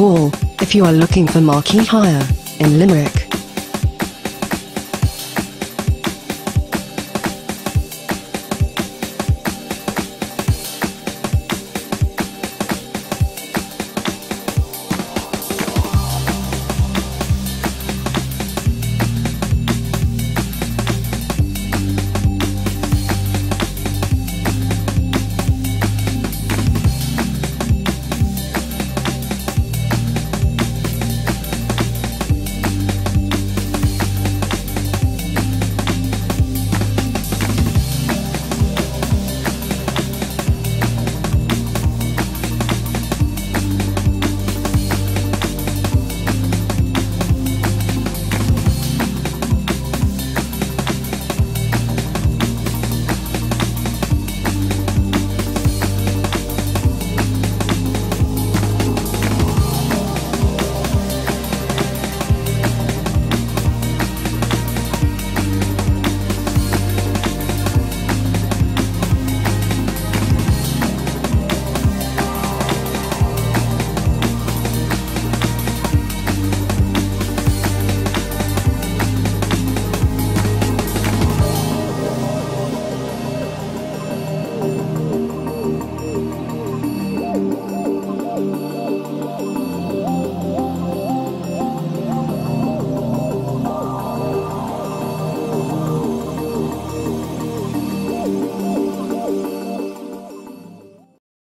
call if you are looking for marquee hire in Limerick.